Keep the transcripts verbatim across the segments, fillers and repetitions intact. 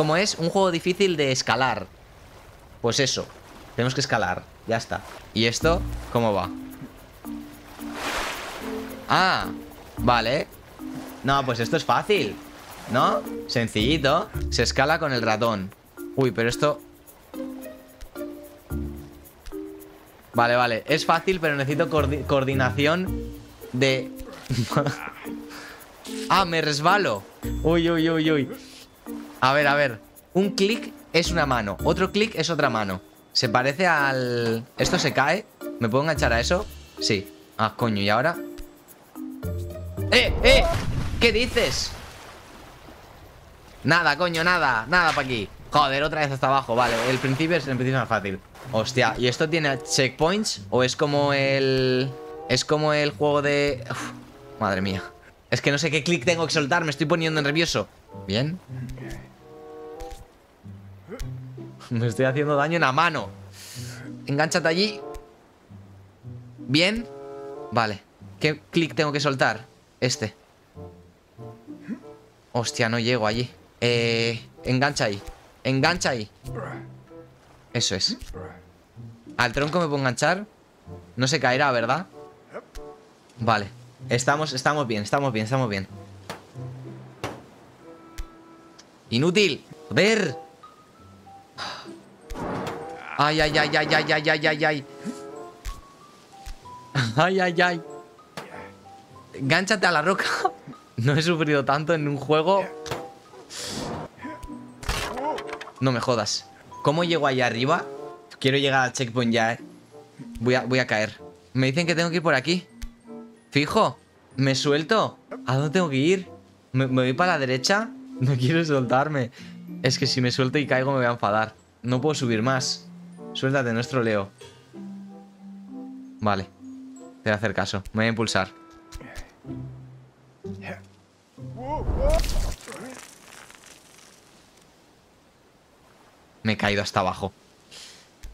Como es un juego difícil de escalar, pues eso, tenemos que escalar, ya está. ¿Y esto cómo va? Ah, vale. No, pues esto es fácil, ¿no? Sencillito. Se escala con el ratón. Uy, pero esto... Vale, vale, es fácil, pero necesito coordinación de... Ah, me resbalo. Uy, uy, uy, uy. A ver, a ver. Un clic es una mano, otro clic es otra mano. Se parece al... ¿Esto se cae? ¿Me puedo enganchar a eso? Sí. Ah, coño, ¿y ahora? ¡Eh, eh! ¿Qué dices? Nada, coño, nada. Nada para aquí. Joder, otra vez hasta abajo. Vale, el principio es el principio más fácil. Hostia, ¿y esto tiene checkpoints? ¿O es como el... Es como el juego de... Uf, madre mía. Es que no sé qué clic tengo que soltar. Me estoy poniendo nervioso. Bien. Me estoy haciendo daño en la mano. Engánchate allí. Bien. Vale. ¿Qué clic tengo que soltar? Este. Hostia, no llego allí. Eh... Engancha ahí. Engancha ahí. Eso es. Al tronco me puedo enganchar. No se caerá, ¿verdad? Vale. Estamos, estamos bien, estamos bien, estamos bien. Inútil. Joder. Ay, ay, ay, ay, ay, ay, ay, ay, ay. Ay, ay, ay. Engánchate a la roca. No he sufrido tanto en un juego. No me jodas. ¿Cómo llego allá arriba? Quiero llegar al checkpoint ya, eh. Voy a, voy a caer. Me dicen que tengo que ir por aquí. Fijo. ¿Me suelto? ¿A dónde tengo que ir? ¿Me, me voy para la derecha? No quiero soltarme. Es que si me suelto y caigo me voy a enfadar. No puedo subir más. Suéltate, no es troleo. Vale. Te voy a hacer caso. Me voy a impulsar. Me he caído hasta abajo.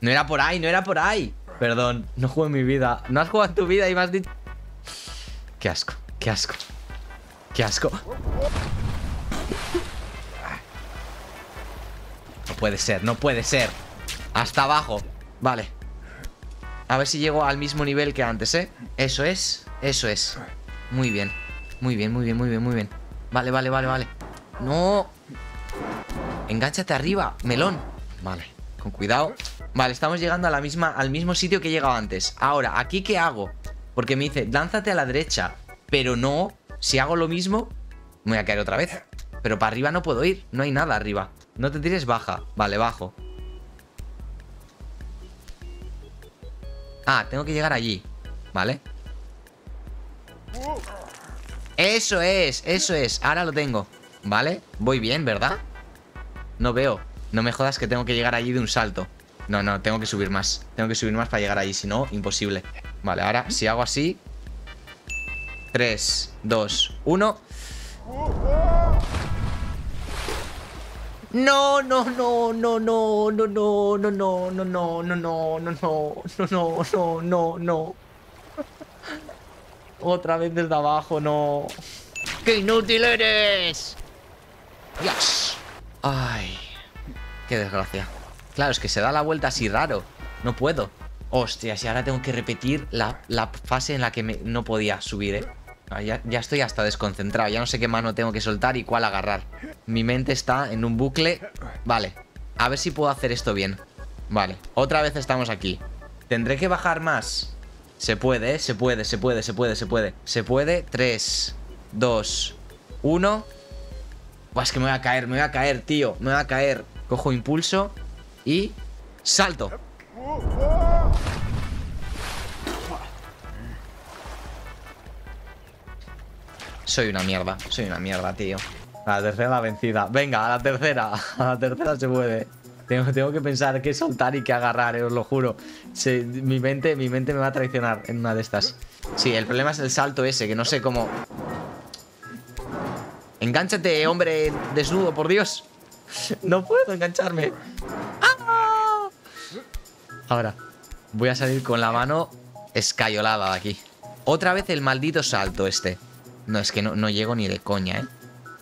No era por ahí, no era por ahí. Perdón, no juego en mi vida. No has jugado en tu vida y me has dicho... Qué asco, qué asco. Qué asco. No puede ser, no puede ser. Hasta abajo. Vale. A ver si llego al mismo nivel que antes, ¿eh? Eso es, eso es. Muy bien, muy bien, muy bien, muy bien, muy bien. Vale, vale, vale, vale. No... Engánchate arriba, melón. Vale, con cuidado. Vale, estamos llegando a la misma, al mismo sitio que he llegado antes. Ahora, ¿aquí qué hago? Porque me dice, lánzate a la derecha. Pero no, si hago lo mismo me voy a caer otra vez. Pero para arriba no puedo ir, no hay nada arriba. No te tires, baja, vale, bajo. Ah, tengo que llegar allí, vale. Eso es, eso es, ahora lo tengo. Vale, voy bien, ¿verdad? No veo. No me jodas que tengo que llegar allí de un salto. No, no, tengo que subir más. Tengo que subir más para llegar allí, si no, imposible. Vale, ahora si hago así. tres, dos, uno. No, no, no, no, no, no, no, no, no, no, no, no, no, no, no, no, no, no, no. Otra vez desde abajo, no. ¡Qué inútil eres! ¡Dios! Ay, qué desgracia. Claro, es que se da la vuelta así raro. No puedo. Hostia, si ahora tengo que repetir la, la fase en la que me, no podía subir, eh. Ya, ya estoy hasta desconcentrado. Ya no sé qué mano tengo que soltar y cuál agarrar. Mi mente está en un bucle. Vale, a ver si puedo hacer esto bien. Vale, otra vez estamos aquí. Tendré que bajar más. Se puede, eh, se puede, se puede, se puede, se puede. Se puede, tres, dos, uno. Buah, es que me voy a caer, me voy a caer, tío. Me voy a caer. Cojo impulso y salto. Soy una mierda, soy una mierda, tío. A la tercera la vencida. Venga, a la tercera. A la tercera se puede. Tengo, tengo que pensar qué soltar y qué agarrar, eh, os lo juro. Se, mi, mente, mi mente me va a traicionar en una de estas. Sí, el problema es el salto ese, que no sé cómo... Engánchate, hombre desnudo, por Dios. No puedo engancharme. ¡Ah! Ahora, voy a salir con la mano escayolada de aquí. Otra vez el maldito salto este. No, es que no, no llego ni de coña, ¿eh?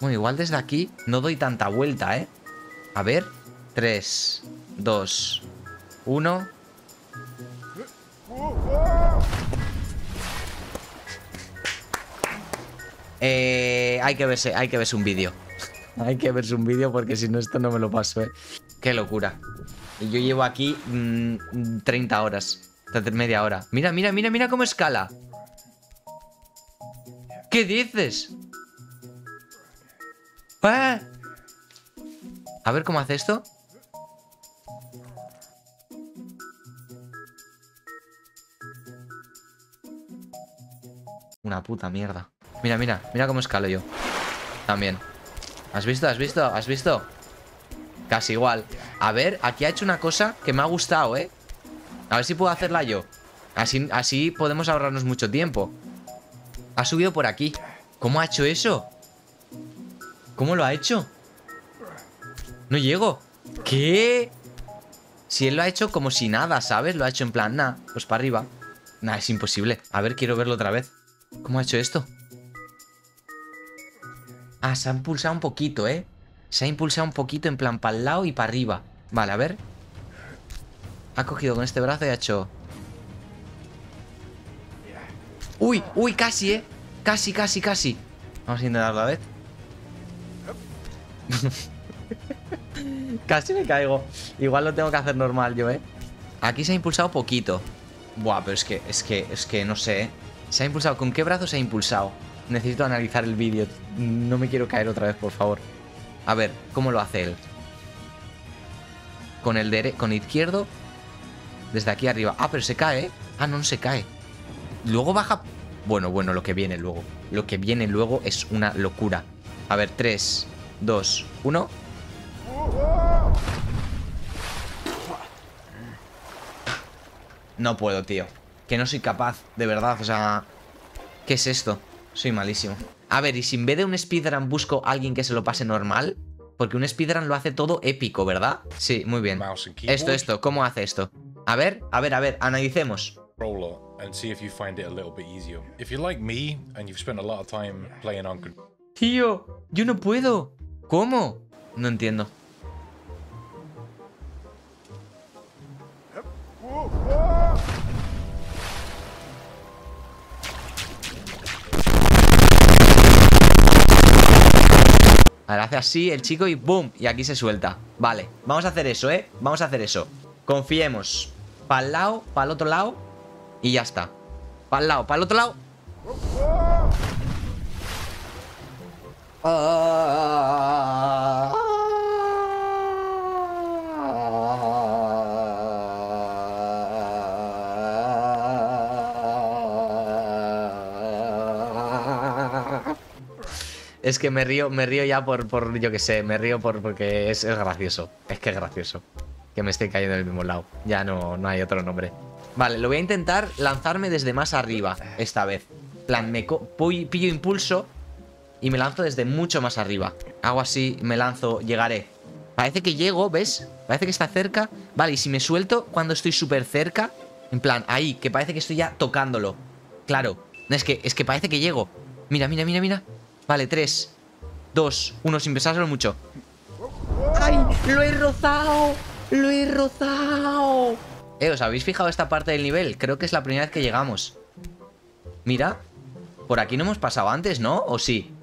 Bueno, igual desde aquí no doy tanta vuelta, ¿eh? A ver. tres, dos, uno. Eh, hay que verse, hay que verse un vídeo. Hay que verse un vídeo porque si no esto no me lo paso, eh. Qué locura. Yo llevo aquí mmm, treinta horas. Media hora. Mira, mira, mira, mira cómo escala. ¿Qué dices? ¿Eh? A ver cómo hace esto. Una puta mierda. Mira, mira, mira cómo escalo yo. También. ¿Has visto? ¿Has visto? ¿Has visto? Casi igual. A ver, aquí ha hecho una cosa que me ha gustado, ¿eh? A ver si puedo hacerla yo. Así, así podemos ahorrarnos mucho tiempo. Ha subido por aquí. ¿Cómo ha hecho eso? ¿Cómo lo ha hecho? No llego. ¿Qué? Si él lo ha hecho como si nada, ¿sabes? Lo ha hecho en plan, nah, pues para arriba. Nah, es imposible. A ver, quiero verlo otra vez. ¿Cómo ha hecho esto? Ah, se ha impulsado un poquito, ¿eh? Se ha impulsado un poquito en plan para el lado y para arriba. Vale, a ver. Ha cogido con este brazo y ha hecho... ¡Uy! ¡Uy! Casi, ¿eh? Casi, casi, casi. Vamos a intentarlo a ver. Casi me caigo. Igual lo tengo que hacer normal yo, ¿eh? Aquí se ha impulsado poquito. Buah, pero es que, es que, es que no sé, ¿eh? Se ha impulsado. ¿Con qué brazo se ha impulsado? Necesito analizar el vídeo. No me quiero caer otra vez, por favor. A ver, ¿cómo lo hace él? Con el dere- con el izquierdo. Desde aquí arriba. Ah, pero se cae, ¿eh? Ah, no, no se cae. Luego baja... Bueno, bueno, lo que viene luego. Lo que viene luego es una locura. A ver, tres, dos, uno. No puedo, tío. Que no soy capaz, de verdad, o sea... ¿Qué es esto? Soy malísimo. A ver, y si en vez de un speedrun busco a alguien que se lo pase normal... Porque un speedrun lo hace todo épico, ¿verdad? Sí, muy bien. Esto, esto, ¿cómo hace esto? A ver, a ver, a ver, analicemos. Tío, yo no puedo. ¿Cómo? No entiendo. Ahora hace así el chico y ¡boom! Y aquí se suelta. Vale, vamos a hacer eso, ¿eh? Vamos a hacer eso. Confiemos. Para el lado, para el otro lado. Y ya está. Para el lado, para el otro lado. Es que me río, me río ya por, por yo que sé, me río por, porque es, es gracioso. Es que es gracioso. Que me estoy cayendo del mismo lado. Ya no, no hay otro nombre. Vale, lo voy a intentar lanzarme desde más arriba esta vez. Plan, me pillo impulso y me lanzo desde mucho más arriba. Hago así, me lanzo, llegaré. Parece que llego, ¿ves? Parece que está cerca. Vale, y si me suelto cuando estoy súper cerca, en plan, ahí, que parece que estoy ya tocándolo. Claro, es que, es que parece que llego. Mira, mira, mira, mira. Vale, tres, dos, uno, sin pensárselo mucho. ¡Ay! ¡Lo he rozado! ¡Lo he rozado! Eh, ¿os habéis fijado esta parte del nivel? Creo que es la primera vez que llegamos. Mira, por aquí no hemos pasado antes, ¿no? ¿O sí?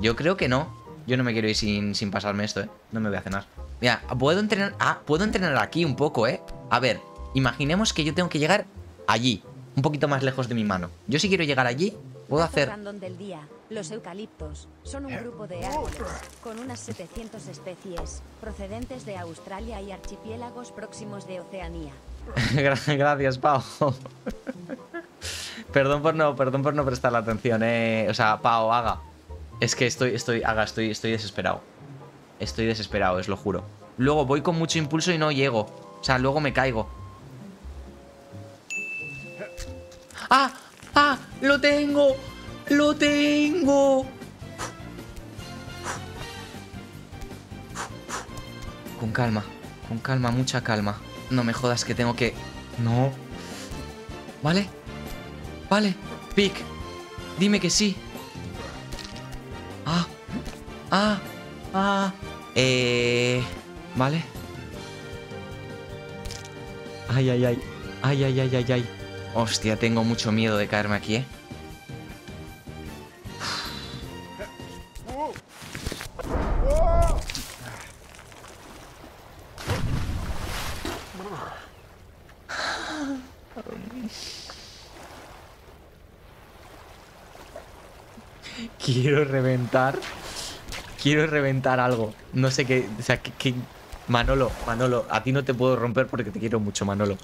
Yo creo que no. Yo no me quiero ir sin, sin pasarme esto, ¿eh? No me voy a cenar. Mira, puedo entrenar... Ah, puedo entrenar aquí un poco, ¿eh? A ver, imaginemos que yo tengo que llegar allí. Un poquito más lejos de mi mano. Yo si quiero llegar allí, puedo hacer... Los eucaliptos son un grupo de árboles con unas setecientas especies procedentes de Australia y archipiélagos próximos de Oceanía. Gracias, Pau. Perdón por no, perdón por no prestar la atención, eh. O sea, Pau, Haga. Es que estoy, estoy, Haga, estoy, estoy desesperado. Estoy desesperado, os lo juro. Luego voy con mucho impulso y no llego. O sea, luego me caigo. ¡Ah! ¡Ah! ¡Lo tengo! ¡Lo tengo! Con calma, con calma, mucha calma. No me jodas que tengo que... No. ¿Vale? Vale. Pic, dime que sí. Ah. Ah. Ah. Eh... Vale. Ay, ay, ay. Ay, ay, ay, ay, ay. Hostia, tengo mucho miedo de caerme aquí, ¿eh? Quiero reventar. Quiero reventar algo. No sé qué. O sea, que, que... Manolo, Manolo, a ti no te puedo romper porque te quiero mucho, Manolo.